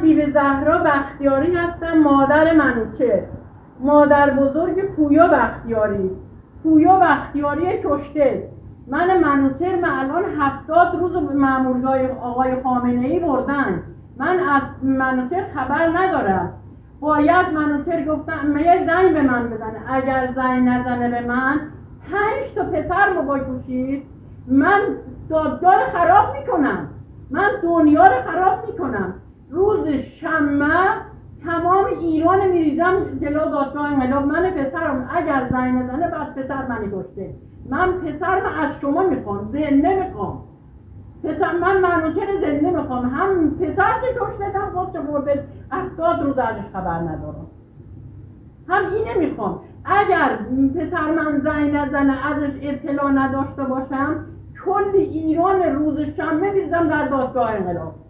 بیبی زهرا بختیاری هستم، مادر منوچهر، مادر بزرگ پویا بختیاری. پویا بختیاری کشته. من منوچهر الان 70 روز مأمورهای آقای خامنهای بردن. من از منوچهر خبر ندارم. باید منوچهر گفتم میگه زنگ به من بزنه. اگر زنگ نزنه به من 5 تا پسر رو بکشید، من دادگاه رو خراب میکنم، من دنیا رو خراب میکنم. روز شمه تمام ایران میریزم جلو دادگاه انقلاب. من پسرم اگر زنگ نزنه بس پسر منی کشته. من پسرم از شما میخوام، زنده میخوام. من منوچهر زنده میخوام. هم پسر که کشته هم گفت برده 70 روز ازش خبر ندارم. هم اینه میخوام. اگر پسر من زنگ نزنه ازش اطلاع نداشته باشم، کل ایران روز شنبه میریزم در دادگاه انقلاب.